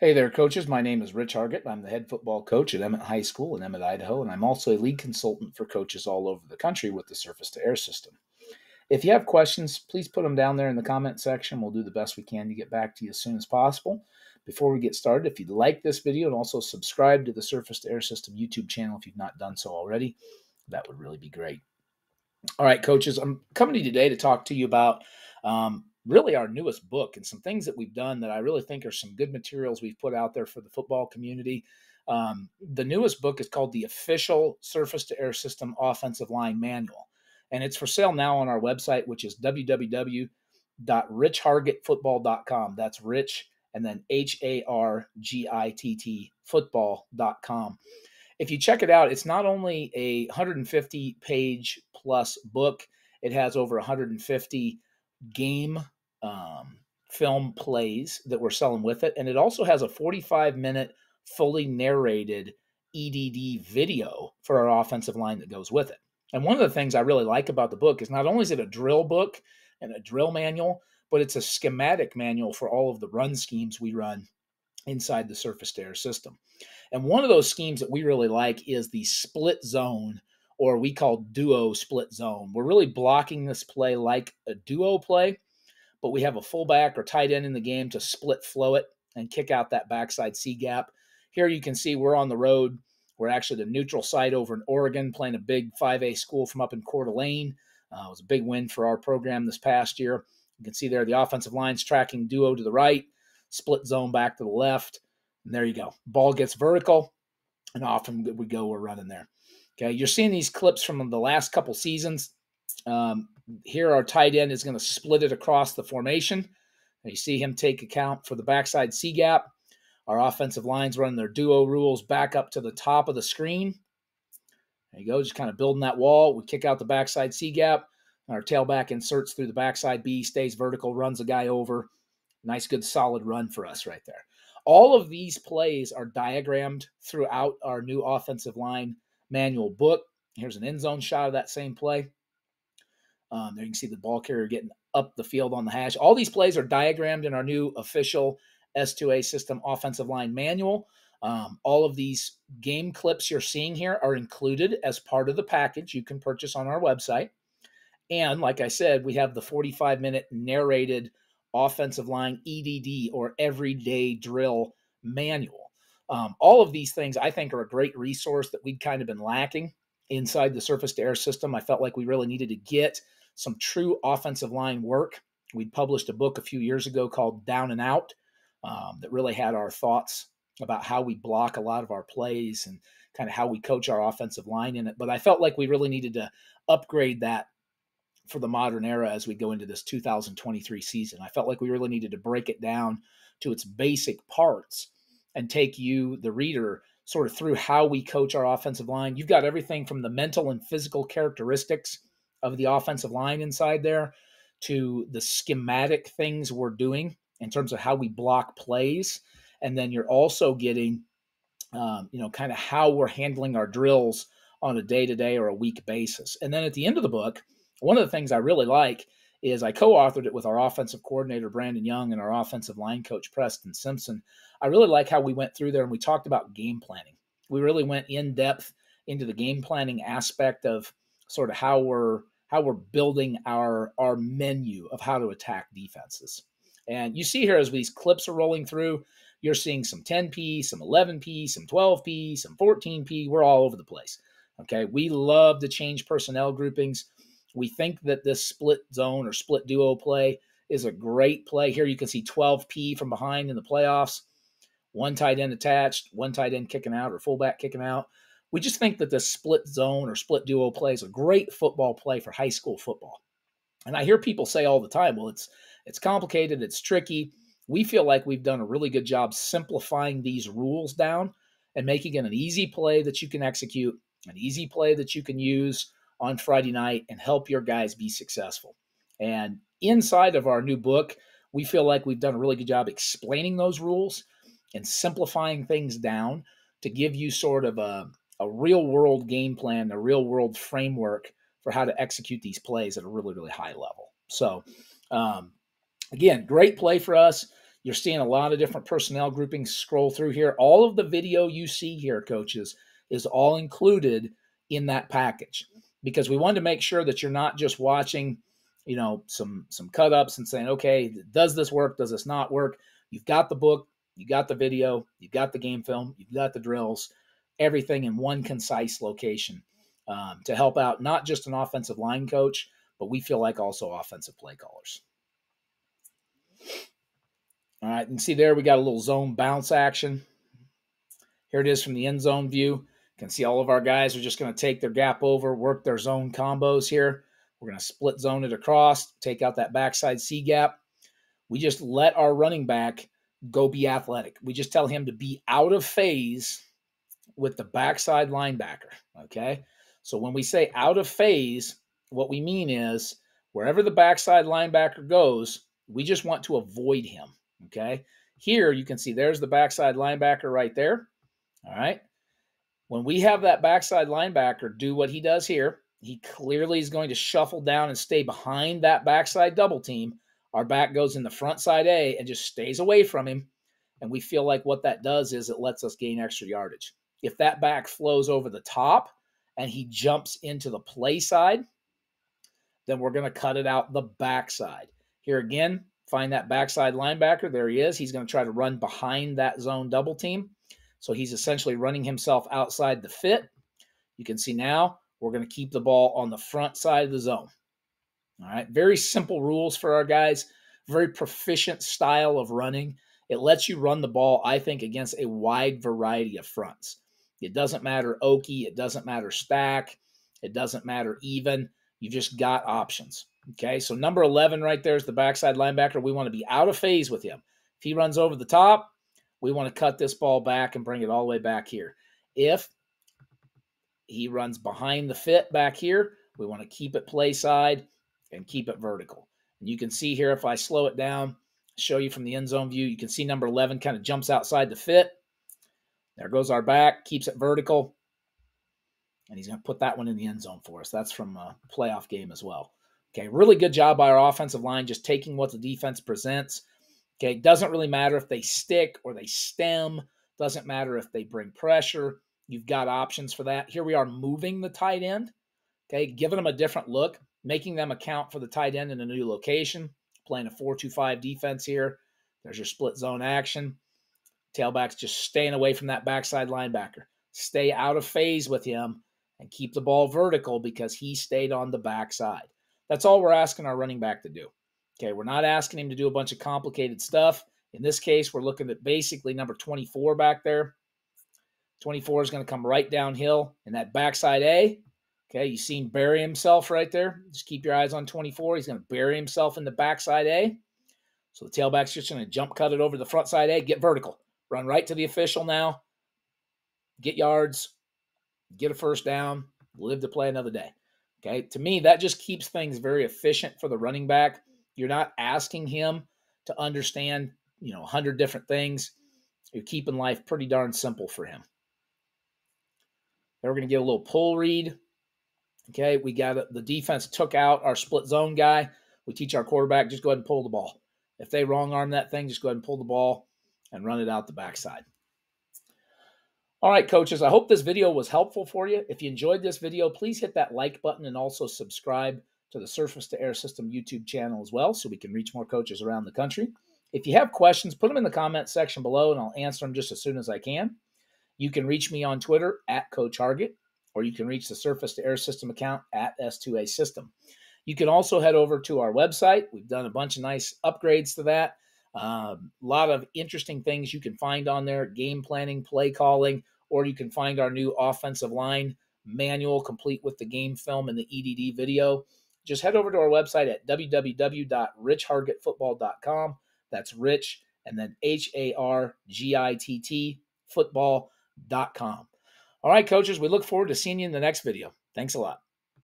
Hey there, coaches. My name is Rich Hargitt. I'm the head football coach at Emmett High School in Emmett, Idaho, and I'm also a lead consultant for coaches all over the country with the Surface to Air system. If you have questions, please put them down there in the comment section. We'll do the best we can to get back to you as soon as possible. Before we get started, if you'd like this video and also subscribe to the Surface to Air system YouTube channel if you've not done so already, that would really be great. All right, coaches, I'm coming to you today to talk to you about really our newest book and some things that we've done that I really think are some good materials we've put out there for the football community. The newest book is called The Official Surface to Air System Offensive Line Manual, and it's for sale now on our website, which is www.richhargittfootball.com. That's Rich and then H-A-R-G-I-T-T football.com. If you check it out, it's not only a 150-page plus book, it has over 150 game film plays that we're selling with it. And it also has a 45-minute fully narrated EDD video for our offensive line that goes with it. And one of the things I really like about the book is not only is it a drill book and a drill manual, but it's a schematic manual for all of the run schemes we run inside the Surface to Air system. And one of those schemes that we really like is the split zone, or we call DUO split zone. We're really blocking this play like a DUO play, but we have a fullback or tight end in the game to split flow it and kick out that backside C gap. Here you can see we're on the road. We're actually the neutral site over in Oregon, playing a big 5A school from up in Coeur d'Alene. It was a big win for our program this past year. You can see there the offensive line's tracking DUO to the right, split zone back to the left, and there you go. Ball gets vertical, and off we go. We're running there. Okay, you're seeing these clips from the last couple seasons. Here our tight end is going to split it across the formation. And you see him take account for the backside C-gap. Our offensive line's running their duo rules back up to the top of the screen. There you go, just kind of building that wall. We kick out the backside C-gap. Our tailback inserts through the backside B, stays vertical, runs a guy over. Nice, good, solid run for us right there. All of these plays are diagrammed throughout our new offensive line manual book. Here's an end zone shot of that same play. There you can see the ball carrier getting up the field on the hash. All these plays are diagrammed in our new official S2A system offensive line manual. All of these game clips you're seeing here are included as part of the package you can purchase on our website. And like I said, we have the 45-minute narrated offensive line EDD, or everyday drill manual. All of these things, I think, are a great resource that we'd kind of been lacking inside the Surface to Air system. I felt like we really needed to get some true offensive line work. We'd published a book a few years ago called Down and Out that really had our thoughts about how we block a lot of our plays and kind of how we coach our offensive line in it. But I felt like we really needed to upgrade that for the modern era as we go into this 2023 season. I felt like we really needed to break it down to its basic parts and take you, the reader, sort of through how we coach our offensive line. You've got everything from the mental and physical characteristics of the offensive line inside there to the schematic things we're doing in terms of how we block plays. And then you're also getting, kind of how we're handling our drills on a day-to-day or a week basis. And then at the end of the book, one of the things I really like is I co-authored it with our offensive coordinator, Brandon Young, and our offensive line coach, Preston Simpson. I really like how we went through there and we talked about game planning. We really went in depth into the game planning aspect of sort of how we're building our menu of how to attack defenses. And you see here as these clips are rolling through, you're seeing some 10P, some 11P, some 12P, some 14P. We're all over the place. Okay, we love to change personnel groupings. We think that this split zone or split duo play is a great play. Here you can see 12P from behind in the playoffs. One tight end attached, one tight end kicking out or fullback kicking out. We just think that this split zone or split duo play is a great football play for high school football. And I hear people say all the time, well, it's complicated, it's tricky. We feel like we've done a really good job simplifying these rules down and making it an easy play that you can execute, an easy play that you can use on Friday night and help your guys be successful. And inside of our new book, we feel like we've done a really good job explaining those rules and simplifying things down to give you sort of a real-world game plan, a real-world framework for how to execute these plays at a really, really high level. So, again, great play for us. You're seeing a lot of different personnel groupings scroll through here. All of the video you see here, coaches, is all included in that package because we wanted to make sure that you're not just watching, you know, some cut-ups and saying, okay, does this work? Does this not work? You've got the book, you got the video, you've got the game film, you've got the drills, everything in one concise location to help out not just an offensive line coach, but we feel like also offensive play callers. All right, and see there we got a little zone bounce action. Here it is from the end zone view. You can see all of our guys are just going to take their gap over, work their zone combos here. We're going to split zone it across, take out that backside C gap. We just let our running back go be athletic. We just tell him to be out of phase with the backside linebacker, okay? So when we say out of phase, what we mean is wherever the backside linebacker goes, we just want to avoid him, okay? Here you can see there's the backside linebacker right there, all right? When we have that backside linebacker do what he does here, he clearly is going to shuffle down and stay behind that backside double team. Our back goes in the front side A and just stays away from him, and we feel like what that does is it lets us gain extra yardage. If that back flows over the top and he jumps into the play side, then we're going to cut it out the backside. Here again, find that backside linebacker. There he is. He's going to try to run behind that zone double team. So he's essentially running himself outside the fit. You can see now we're going to keep the ball on the front side of the zone. All right, very simple rules for our guys. Very proficient style of running. It lets you run the ball, I think, against a wide variety of fronts. It doesn't matter Okie. It doesn't matter stack. It doesn't matter even. You've just got options. Okay, so number 11 right there is the backside linebacker. We want to be out of phase with him. If he runs over the top, we want to cut this ball back and bring it all the way back here. If he runs behind the fit back here, we want to keep it play side and keep it vertical. And you can see here, if I slow it down, show you from the end zone view, you can see number 11 kind of jumps outside the fit. There goes our back, keeps it vertical. And he's going to put that one in the end zone for us. That's from a playoff game as well. Okay, really good job by our offensive line just taking what the defense presents. Okay, doesn't really matter if they stick or they stem. Doesn't matter if they bring pressure. You've got options for that. Here we are moving the tight end, okay, giving them a different look, making them account for the tight end in a new location, playing a 4-2-5 defense here. There's your split zone action. Tailback's just staying away from that backside linebacker. Stay out of phase with him and keep the ball vertical because he stayed on the backside. That's all we're asking our running back to do. Okay, we're not asking him to do a bunch of complicated stuff. In this case, we're looking at basically number 24 back there. 24 is going to come right downhill in that backside A. Okay, you see him bury himself right there. Just keep your eyes on 24. He's going to bury himself in the backside A. So the tailback's just going to jump cut it over the front side A, get vertical. Run right to the official now. Get yards. Get a first down. Live to play another day. Okay, to me, that just keeps things very efficient for the running back. You're not asking him to understand, you know, 100 different things. You're keeping life pretty darn simple for him. Then we're going to get a little pull read. Okay, we got the defense took out our split zone guy. We teach our quarterback, just go ahead and pull the ball. If they wrong arm that thing, just go ahead and pull the ball and run it out the backside. All right, coaches, I hope this video was helpful for you. If you enjoyed this video, please hit that like button and also subscribe to the Surface to Air System YouTube channel as well so we can reach more coaches around the country. If you have questions, put them in the comment section below, and I'll answer them just as soon as I can. You can reach me on Twitter at Coach Hargitt, or you can reach the Surface to Air System account at S2A System. You can also head over to our website. We've done a bunch of nice upgrades to that. A lot of interesting things you can find on there, game planning, play calling, or you can find our new offensive line manual complete with the game film and the EDD video. Just head over to our website at www.richhargittfootball.com. That's Rich and then H-A-R-G-I-T-T football.com. All right, coaches, we look forward to seeing you in the next video. Thanks a lot.